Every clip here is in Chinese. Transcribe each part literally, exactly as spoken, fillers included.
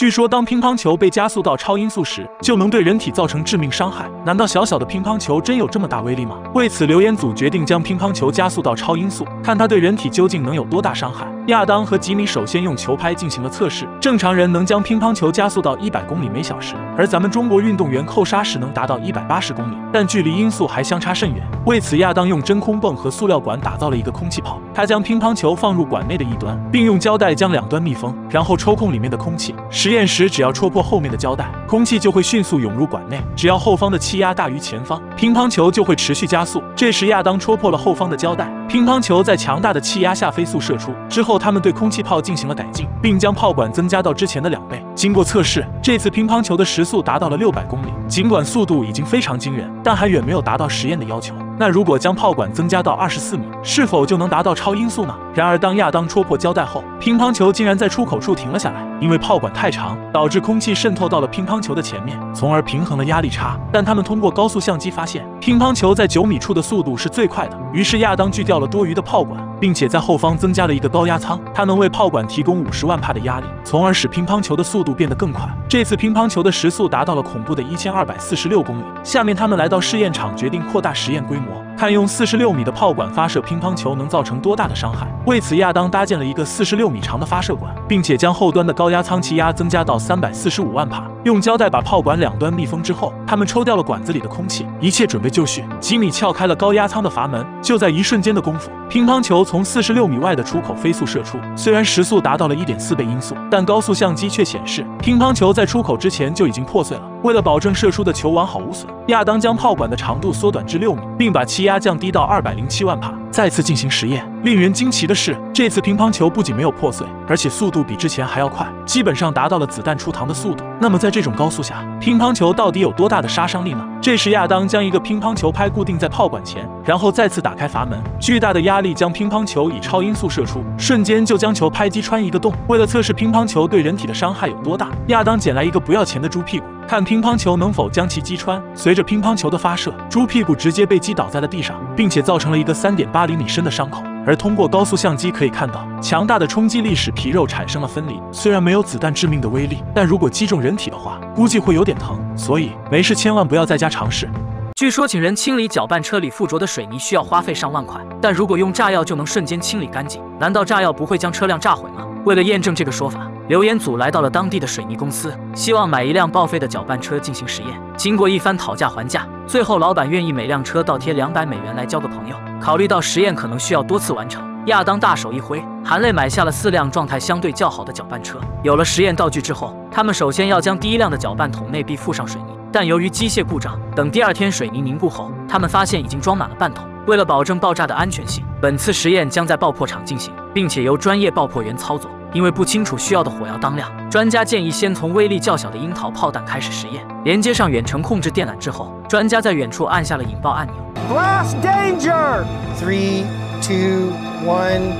据说，当乒乓球被加速到超音速时，就能对人体造成致命伤害。难道小小的乒乓球真有这么大威力吗？为此，留言组决定将乒乓球加速到超音速，看它对人体究竟能有多大伤害。亚当和吉米首先用球拍进行了测试，正常人能将乒乓球加速到一百公里每小时，而咱们中国运动员扣杀时能达到一百八十公里，但距离音速还相差甚远。为此，亚当用真空泵和塑料管打造了一个空气炮，他将乒乓球放入管内的一端，并用胶带将两端密封，然后抽空里面的空气。实验时，只要戳破后面的胶带，空气就会迅速涌入管内。只要后方的气压大于前方，乒乓球就会持续加速。这时，亚当戳破了后方的胶带，乒乓球在强大的气压下飞速射出。之后，他们对空气炮进行了改进，并将炮管增加到之前的两倍。经过测试，这次乒乓球的时速达到了六百公里。尽管速度已经非常惊人，但还远没有达到实验的要求。那如果将炮管增加到二十四米，是否就能达到超音速呢？然而，当亚当戳破胶带后，乒乓球竟然在出口处停了下来，因为炮管太长，导致空气渗透到了乒乓球的前面，从而平衡了压力差。但他们通过高速相机发现，乒乓球在九米处的速度是最快的。于是亚当锯掉了多余的炮管，并且在后方增加了一个高压舱，它能为炮管提供五十万帕的压力，从而使乒乓球的速度变得更快。这次乒乓球的时速达到了恐怖的一千二百四十六公里。下面他们来到试验场，决定扩大实验规模。看用四十六米的炮管发射乒乓球能造成多大的伤害。为此，亚当搭建了一个四十六米长的发射管，并且将后端的高压舱气压增加到三百四十五万帕。用胶带把炮管两端密封之后，他们抽掉了管子里的空气，一切准备就绪。吉米撬开了高压舱的阀门，就在一瞬间的功夫，乒乓球从四十六米外的出口飞速射出。虽然时速达到了 一点四 倍音速，但高速相机却显示乒乓球在出口之前就已经破碎了。为了保证射出的球网好无损，亚当将炮管的长度缩短至六米，并把气压降低到二百零七万帕，再次进行实验。令人惊奇的是，这次乒乓球不仅没有破碎，而且速度比之前还要快，基本上达到了子弹出膛的速度。那么在这种高速下，乒乓球到底有多大的杀伤力呢？这时，亚当将一个乒乓球拍固定在炮管前，然后再次打开阀门，巨大的压力将乒乓球以超音速射出，瞬间就将球拍击穿一个洞。为了测试乒乓球对人体的伤害有多大，亚当捡来一个不要钱的猪屁股，看乒乓球能否将其击穿。随着乒乓球的发射，猪屁股直接被击倒在了地上，并且造成了一个 三点八 厘米深的伤口。而通过高速相机可以看到，强大的冲击力使皮肉产生了分离。虽然没有子弹致命的威力，但如果击中人体的话，估计会有点疼。所以没事千万不要在家尝试。据说请人清理搅拌车里附着的水泥需要花费上万块，但如果用炸药就能瞬间清理干净。难道炸药不会将车辆炸毁吗？为了验证这个说法，留言组来到了当地的水泥公司，希望买一辆报废的搅拌车进行实验。经过一番讨价还价，最后老板愿意每辆车倒贴两百美元来交个朋友。考虑到实验可能需要多次完成，亚当大手一挥，含泪买下了四辆状态相对较好的搅拌车。有了实验道具之后，他们首先要将第一辆的搅拌桶内壁附上水泥，但由于机械故障，等第二天水泥凝固后，他们发现已经装满了半桶。为了保证爆炸的安全性，本次实验将在爆破场进行，并且由专业爆破员操作。因为不清楚需要的火药当量，专家建议先从威力较小的樱桃炮弹开始实验。连接上远程控制电缆之后，专家在远处按下了引爆按钮。Blast danger! Three, two, one.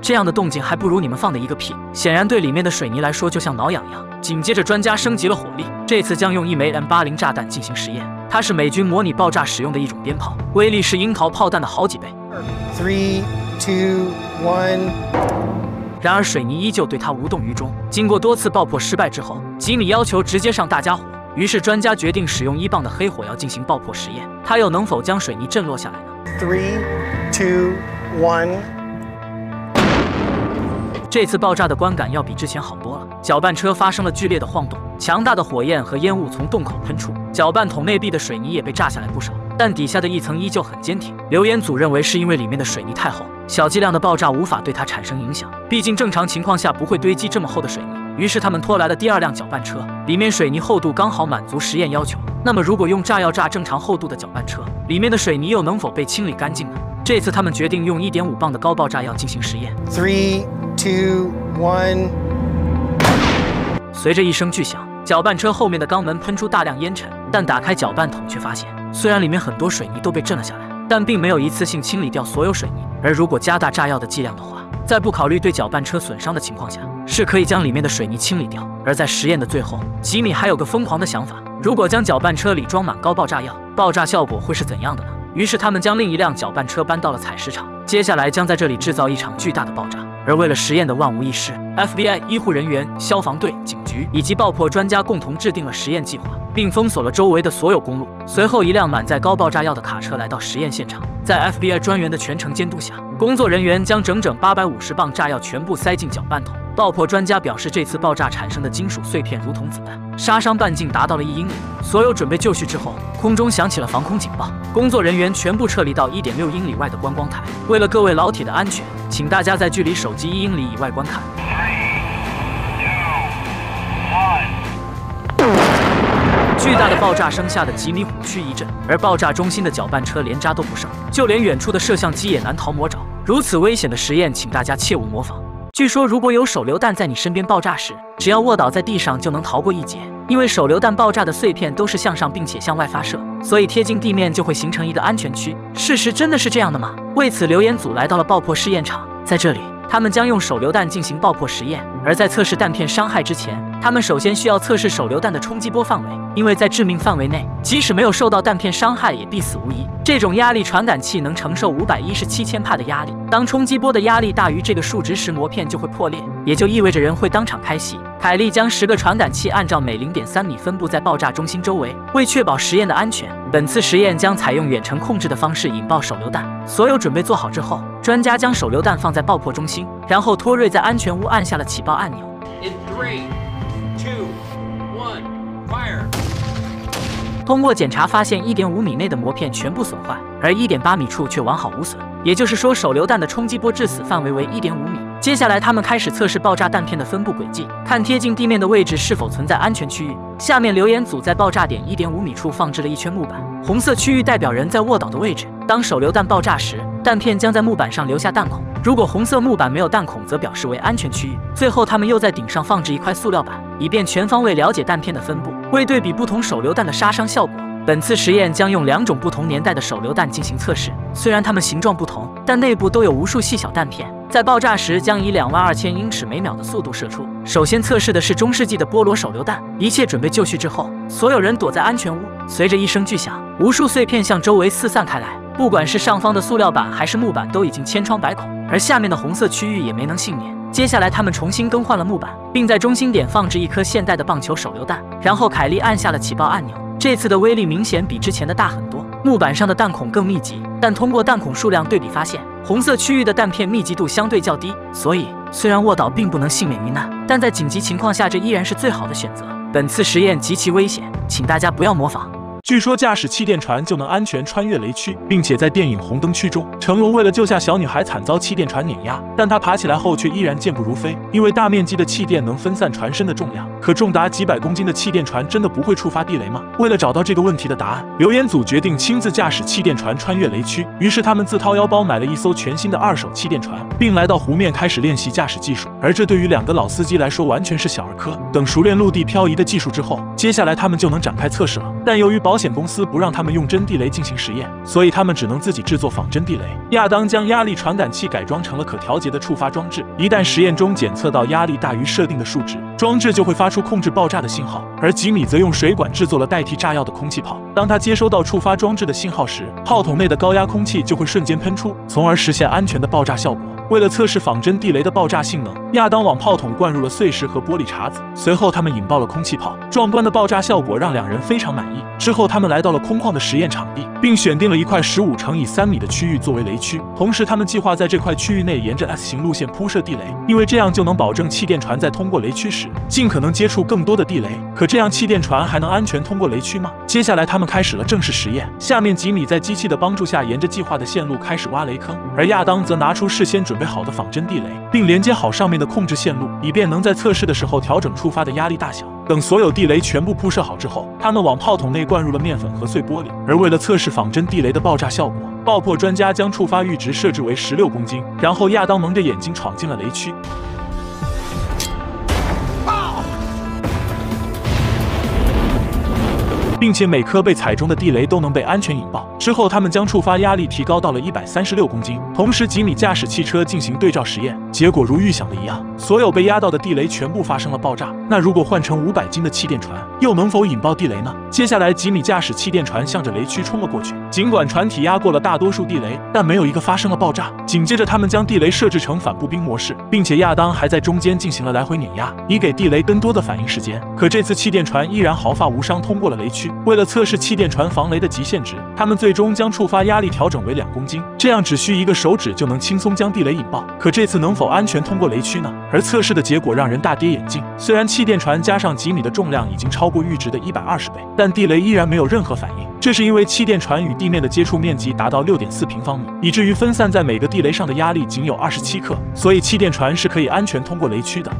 这样的动静还不如你们放的一个屁。显然对里面的水泥来说就像挠痒痒。紧接着，专家升级了火力，这次将用一枚 M 八十 炸弹进行实验。它是美军模拟爆炸使用的一种鞭炮，威力是樱桃炮弹的好几倍。Three, two, one. 然而水泥依旧对它无动于衷。经过多次爆破失败之后，吉米要求直接上大家伙，于是专家决定使用一磅的黑火药进行爆破实验。它又能否将水泥震落下来呢 ？Three, two, one. 这次爆炸的观感要比之前好多了，搅拌车发生了剧烈的晃动，强大的火焰和烟雾从洞口喷出，搅拌桶内壁的水泥也被炸下来不少，但底下的一层依旧很坚挺。留言组认为是因为里面的水泥太厚，小剂量的爆炸无法对它产生影响，毕竟正常情况下不会堆积这么厚的水泥。于是他们拖来了第二辆搅拌车，里面水泥厚度刚好满足实验要求。那么如果用炸药炸正常厚度的搅拌车，里面的水泥又能否被清理干净呢？这次他们决定用 一点五 磅的高爆炸药进行实验。Three, two, one。随着一声巨响，搅拌车后面的钢门喷出大量烟尘，但打开搅拌桶却发现，虽然里面很多水泥都被震了下来，但并没有一次性清理掉所有水泥。而如果加大炸药的剂量的话，在不考虑对搅拌车损伤的情况下，是可以将里面的水泥清理掉。而在实验的最后，吉米还有个疯狂的想法：如果将搅拌车里装满高爆炸药，爆炸效果会是怎样的呢？于是他们将另一辆搅拌车搬到了采石场，接下来将在这里制造一场巨大的爆炸。而为了实验的万无一失 ，F B I、 医护人员、消防队、警局以及爆破专家共同制定了实验计划，并封锁了周围的所有公路。随后，一辆满载高爆炸药的卡车来到实验现场，在 F B I 专员的全程监督下，工作人员将整整八百五十磅炸药全部塞进搅拌桶。爆破专家表示，这次爆炸产生的金属碎片如同子弹，杀伤半径达到了一英里。所有准备就绪之后，空中响起了防空警报，工作人员全部撤离到 一点六英里外的观光台。为了各位老铁的安全，请大家在距离手机一英里以外观看。 巨大的爆炸声吓得吉米虎躯一震，而爆炸中心的搅拌车连渣都不剩，就连远处的摄像机也难逃魔爪。如此危险的实验，请大家切勿模仿。据说，如果有手榴弹在你身边爆炸时，只要卧倒在地上就能逃过一劫，因为手榴弹爆炸的碎片都是向上并且向外发射，所以贴近地面就会形成一个安全区。事实真的是这样的吗？为此，留言组来到了爆破试验场，在这里。 他们将用手榴弹进行爆破实验，而在测试弹片伤害之前，他们首先需要测试手榴弹的冲击波范围，因为在致命范围内，即使没有受到弹片伤害，也必死无疑。这种压力传感器能承受五百一十七千帕的压力，当冲击波的压力大于这个数值时，膜片就会破裂，也就意味着人会当场开席。凯利将十个传感器按照每 零点三米分布在爆炸中心周围，为确保实验的安全。 本次实验将采用远程控制的方式引爆手榴弹。所有准备做好之后，专家将手榴弹放在爆破中心，然后托瑞在安全屋按下了起爆按钮。In three, two, one, fire. 通过检查发现， 一点五米内的膜片全部损坏，而 一点八米处却完好无损。也就是说，手榴弹的冲击波致死范围为 一点五米。接下来，他们开始测试爆炸弹片的分布轨迹，看贴近地面的位置是否存在安全区域。 下面留言组在爆炸点 一点五米处放置了一圈木板，红色区域代表人在卧倒的位置。当手榴弹爆炸时，弹片将在木板上留下弹孔。如果红色木板没有弹孔，则表示为安全区域。最后，他们又在顶上放置一块塑料板，以便全方位了解弹片的分布，为对比不同手榴弹的杀伤效果。本次实验将用两种不同年代的手榴弹进行测试，虽然它们形状不同，但内部都有无数细小弹片。 在爆炸时将以两万二千英尺每秒的速度射出。首先测试的是中世纪的菠萝手榴弹。一切准备就绪之后，所有人躲在安全屋。随着一声巨响，无数碎片向周围四散开来。不管是上方的塑料板还是木板，都已经千疮百孔，而下面的红色区域也没能幸免。接下来，他们重新更换了木板，并在中心点放置一颗现代的棒球手榴弹。然后，凯莉按下了起爆按钮。这次的威力明显比之前的大很多，木板上的弹孔更密集。但通过弹孔数量对比发现， 红色区域的弹片密集度相对较低，所以虽然卧倒并不能幸免于难，但在紧急情况下，这依然是最好的选择。本次实验极其危险，请大家不要模仿。据说驾驶气垫船就能安全穿越雷区，并且在电影《红灯区》中，成龙为了救下小女孩惨遭气垫船碾压，但他爬起来后却依然健步如飞，因为大面积的气垫能分散船身的重量。可重达几百公斤的气垫船真的不会触发地雷吗？为了找到这个问题的答案，留言组决定亲自驾驶气垫船穿越雷区。于是他们自掏腰包买了一艘全新的二手气垫船，并来到湖面开始练习驾驶技术。而这对于两个老司机来说完全是小儿科。等熟练陆地漂移的技术之后，接下来他们就能展开测试了。但由于保险 保险公司不让他们用真地雷进行实验，所以他们只能自己制作仿真地雷。亚当将压力传感器改装成了可调节的触发装置，一旦实验中检测到压力大于设定的数值，装置就会发出控制爆炸的信号。而吉米则用水管制作了代替炸药的空气炮，当他接收到触发装置的信号时，炮筒内的高压空气就会瞬间喷出，从而实现安全的爆炸效果。 为了测试仿真地雷的爆炸性能，亚当往炮筒灌入了碎石和玻璃碴子。随后，他们引爆了空气炮。壮观的爆炸效果让两人非常满意。之后，他们来到了空旷的实验场地，并选定了一块十五乘以三米的区域作为雷区。同时，他们计划在这块区域内沿着 S 型路线铺设地雷，因为这样就能保证气垫船在通过雷区时尽可能接触更多的地雷。可这样，气垫船还能安全通过雷区吗？接下来，他们开始了正式实验。下面，吉米在机器的帮助下，沿着计划的线路开始挖雷坑，而亚当则拿出事先准备 准备好的仿真地雷，并连接好上面的控制线路，以便能在测试的时候调整触发的压力大小。等所有地雷全部铺设好之后，他们往炮筒内灌入了面粉和碎玻璃。而为了测试仿真地雷的爆炸效果， 爆破专家将触发阈值设置为十六公斤，然后亚当蒙着眼睛闯进了雷区。 并且每颗被踩中的地雷都能被安全引爆。之后，他们将触发压力提高到了一百三十六公斤。同时，吉米驾驶汽车进行对照实验，结果如预想的一样，所有被压到的地雷全部发生了爆炸。那如果换成五百斤的气垫船，又能否引爆地雷呢？接下来，吉米驾驶气垫船向着雷区冲了过去。尽管船体压过了大多数地雷，但没有一个发生了爆炸。紧接着，他们将地雷设置成反步兵模式，并且亚当还在中间进行了来回碾压，以给地雷更多的反应时间。可这次气垫船依然毫发无伤通过了雷区。为了测试气垫船防雷的极限值，他们最终将触发压力调整为两公斤，这样只需一个手指就能轻松将地雷引爆。可这次能否安全通过雷区呢？而测试的结果让人大跌眼镜。虽然气垫船加上吉米的重量已经超过阈值的一百二十倍，但地雷依然没有任何反应。这是因为气垫船与地面的接触面积达到 六点四平方米，以至于分散在每个地雷上的压力仅有二十七克，所以气垫船是可以安全通过雷区的。